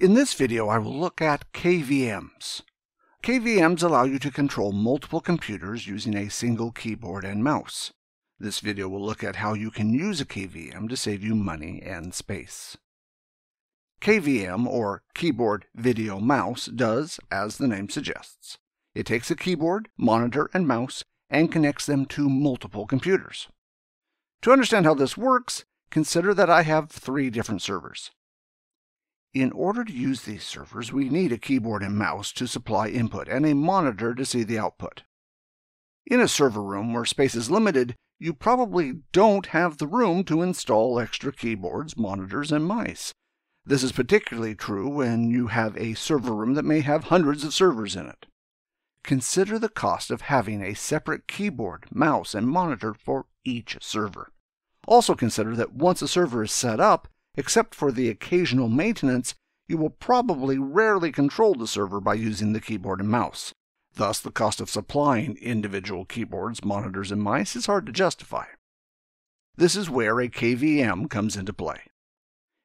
In this video, I will look at KVMs. KVMs allow you to control multiple computers using a single keyboard and mouse. This video will look at how you can use a KVM to save you money and space. KVM, or Keyboard Video Mouse, does as the name suggests. It takes a keyboard, monitor, and mouse and connects them to multiple computers. To understand how this works, consider that I have three different servers. In order to use these servers, we need a keyboard and mouse to supply input and a monitor to see the output. In a server room where space is limited, you probably don't have the room to install extra keyboards, monitors, and mice. This is particularly true when you have a server room that may have hundreds of servers in it. Consider the cost of having a separate keyboard, mouse, and monitor for each server. Also consider that once a server is set up, except for the occasional maintenance, you will probably rarely control the server by using the keyboard and mouse. Thus, the cost of supplying individual keyboards, monitors, and mice is hard to justify. This is where a KVM comes into play.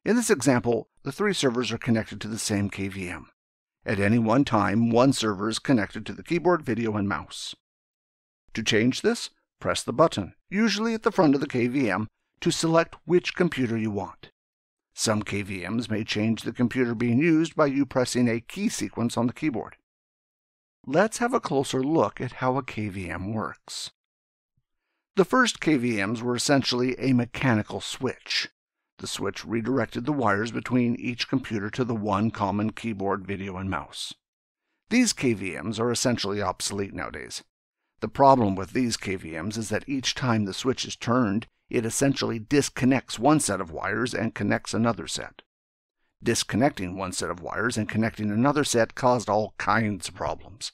In this example, the three servers are connected to the same KVM. At any one time, one server is connected to the keyboard, video, and mouse. To change this, press the button, usually at the front of the KVM, to select which computer you want. Some KVMs may change the computer being used by you pressing a key sequence on the keyboard. Let's have a closer look at how a KVM works. The first KVMs were essentially a mechanical switch. The switch redirected the wires between each computer to the one common keyboard, video, and mouse. These KVMs are essentially obsolete nowadays. The problem with these KVMs is that each time the switch is turned, it essentially disconnects one set of wires and connects another set. Disconnecting one set of wires and connecting another set caused all kinds of problems.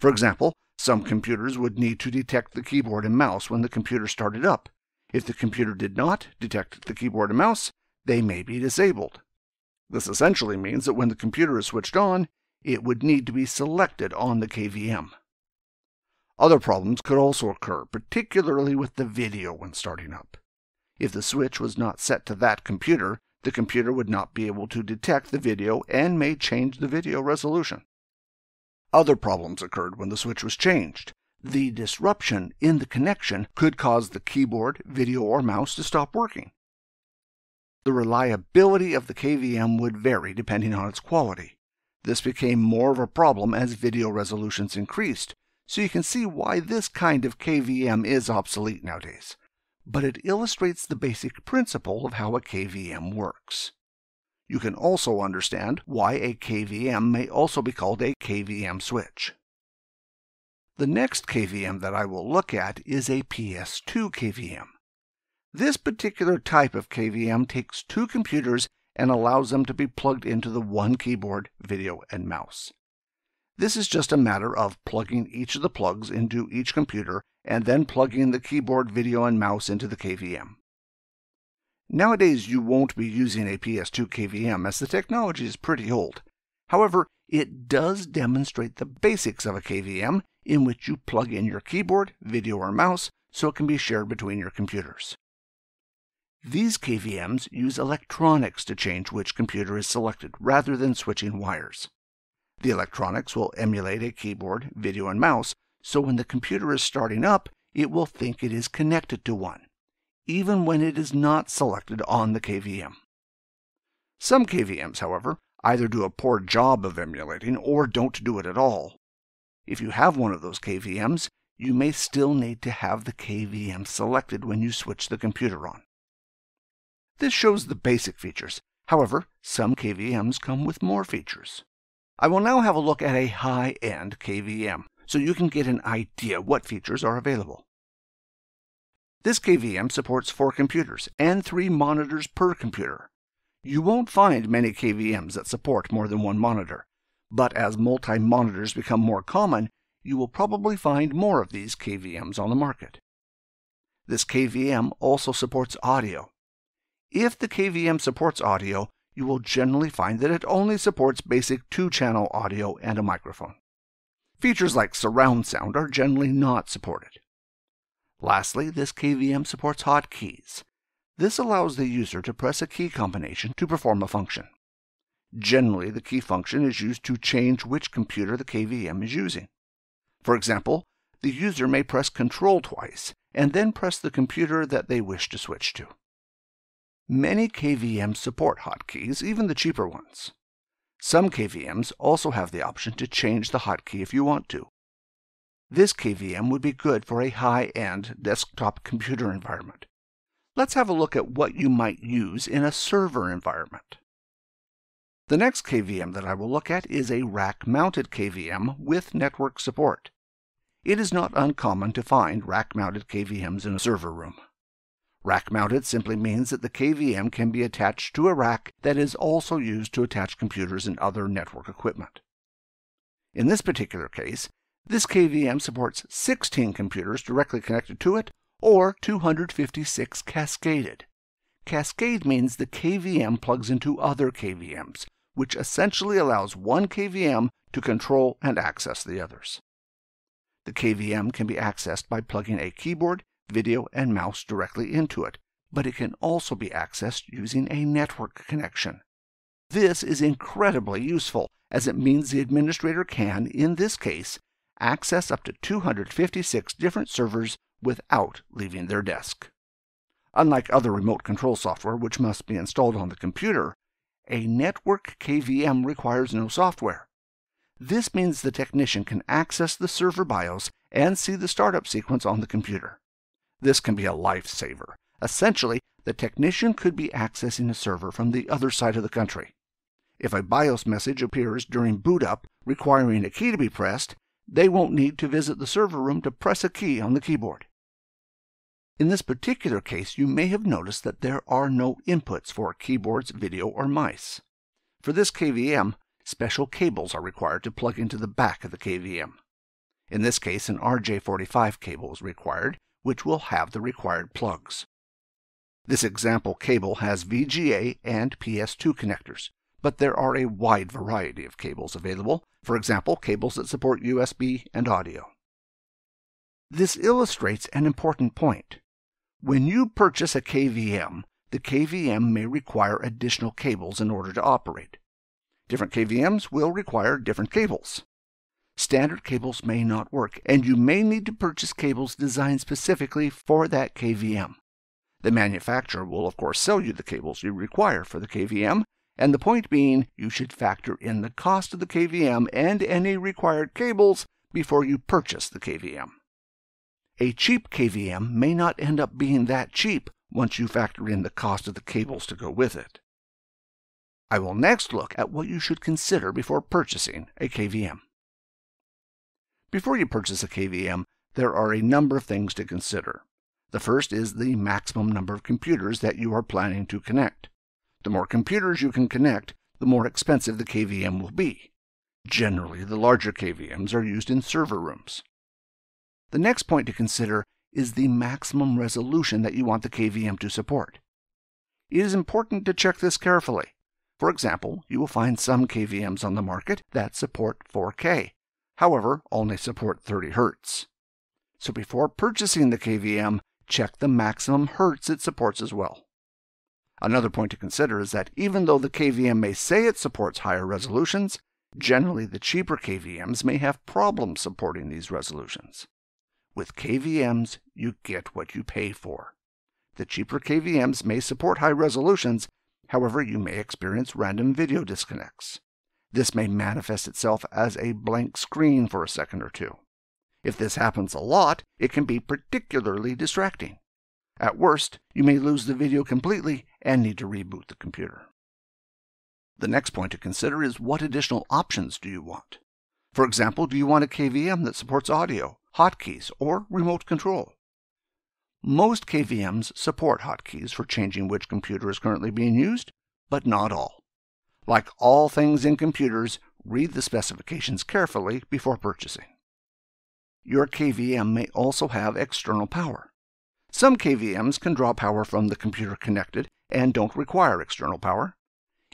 For example, some computers would need to detect the keyboard and mouse when the computer started up. If the computer did not detect the keyboard and mouse, they may be disabled. This essentially means that when the computer is switched on, it would need to be selected on the KVM. Other problems could also occur, particularly with the video when starting up. If the switch was not set to that computer, the computer would not be able to detect the video and may change the video resolution. Other problems occurred when the switch was changed. The disruption in the connection could cause the keyboard, video, or mouse to stop working. The reliability of the KVM would vary depending on its quality. This became more of a problem as video resolutions increased, so you can see why this kind of KVM is obsolete nowadays. But it illustrates the basic principle of how a KVM works. You can also understand why a KVM may also be called a KVM switch. The next KVM that I will look at is a PS2 KVM. This particular type of KVM takes two computers and allows them to be plugged into the one keyboard, video, and mouse. This is just a matter of plugging each of the plugs into each computer and then plugging the keyboard, video, and mouse into the KVM. Nowadays, you won't be using a PS2 KVM as the technology is pretty old. However, it does demonstrate the basics of a KVM in which you plug in your keyboard, video, or mouse so it can be shared between your computers. These KVMs use electronics to change which computer is selected rather than switching wires. The electronics will emulate a keyboard, video, and mouse, so when the computer is starting up, it will think it is connected to one, even when it is not selected on the KVM. Some KVMs, however, either do a poor job of emulating or don't do it at all. If you have one of those KVMs, you may still need to have the KVM selected when you switch the computer on. This shows the basic features. However, some KVMs come with more features. I will now have a look at a high-end KVM, so you can get an idea what features are available. This KVM supports four computers and three monitors per computer. You won't find many KVMs that support more than one monitor, but as multi-monitors become more common, you will probably find more of these KVMs on the market. This KVM also supports audio. If the KVM supports audio, you will generally find that it only supports basic two-channel audio and a microphone. Features like surround sound are generally not supported. Lastly, this KVM supports hotkeys. This allows the user to press a key combination to perform a function. Generally, the key function is used to change which computer the KVM is using. For example, the user may press Control twice and then press the computer that they wish to switch to. Many KVMs support hotkeys, even the cheaper ones. Some KVMs also have the option to change the hotkey if you want to. This KVM would be good for a high-end desktop computer environment. Let's have a look at what you might use in a server environment. The next KVM that I will look at is a rack-mounted KVM with network support. It is not uncommon to find rack-mounted KVMs in a server room. Rack-mounted simply means that the KVM can be attached to a rack that is also used to attach computers and other network equipment. In this particular case, this KVM supports 16 computers directly connected to it, or 256 cascaded. Cascade means the KVM plugs into other KVMs, which essentially allows one KVM to control and access the others. The KVM can be accessed by plugging a keyboard, video, and mouse directly into it, but it can also be accessed using a network connection. This is incredibly useful, as it means the administrator can, in this case, access up to 256 different servers without leaving their desk. Unlike other remote control software, which must be installed on the computer, a network KVM requires no software. This means the technician can access the server BIOS and see the startup sequence on the computer. This can be a lifesaver. Essentially, the technician could be accessing a server from the other side of the country. If a BIOS message appears during boot up requiring a key to be pressed, they won't need to visit the server room to press a key on the keyboard. In this particular case, you may have noticed that there are no inputs for keyboards, video, or mice. For this KVM, special cables are required to plug into the back of the KVM. In this case, an RJ45 cable is required, which will have the required plugs. This example cable has VGA and PS2 connectors, but there are a wide variety of cables available, for example, cables that support USB and audio. This illustrates an important point. When you purchase a KVM, the KVM may require additional cables in order to operate. Different KVMs will require different cables. Standard cables may not work, and you may need to purchase cables designed specifically for that KVM. The manufacturer will, of course, sell you the cables you require for the KVM, and the point being you should factor in the cost of the KVM and any required cables before you purchase the KVM. A cheap KVM may not end up being that cheap once you factor in the cost of the cables to go with it. I will next look at what you should consider before purchasing a KVM. Before you purchase a KVM, there are a number of things to consider. The first is the maximum number of computers that you are planning to connect. The more computers you can connect, the more expensive the KVM will be. Generally, the larger KVMs are used in server rooms. The next point to consider is the maximum resolution that you want the KVM to support. It is important to check this carefully. For example, you will find some KVMs on the market that support 4K, however, only support 30 Hz. So before purchasing the KVM, check the maximum hertz it supports as well. Another point to consider is that even though the KVM may say it supports higher resolutions, generally the cheaper KVMs may have problems supporting these resolutions. With KVMs, you get what you pay for. The cheaper KVMs may support high resolutions, however, you may experience random video disconnects. This may manifest itself as a blank screen for a second or two. If this happens a lot, it can be particularly distracting. At worst, you may lose the video completely and need to reboot the computer. The next point to consider is what additional options do you want? For example, do you want a KVM that supports audio, hotkeys, or remote control? Most KVMs support hotkeys for changing which computer is currently being used, but not all. Like all things in computers, read the specifications carefully before purchasing. Your KVM may also have external power. Some KVMs can draw power from the computer connected and don't require external power.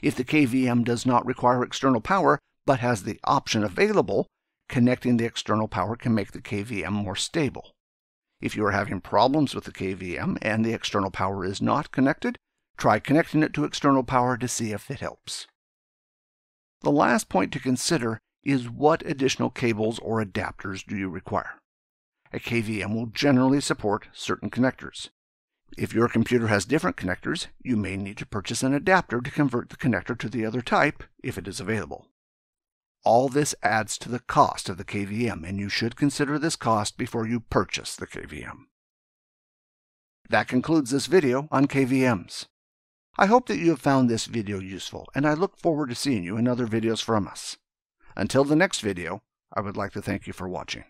If the KVM does not require external power, but has the option available, connecting the external power can make the KVM more stable. If you are having problems with the KVM and the external power is not connected, try connecting it to external power to see if it helps. The last point to consider is what additional cables or adapters do you require. A KVM will generally support certain connectors. If your computer has different connectors, you may need to purchase an adapter to convert the connector to the other type if it is available. All this adds to the cost of the KVM, and you should consider this cost before you purchase the KVM. That concludes this video on KVMs. I hope that you have found this video useful, and I look forward to seeing you in other videos from us. Until the next video, I would like to thank you for watching.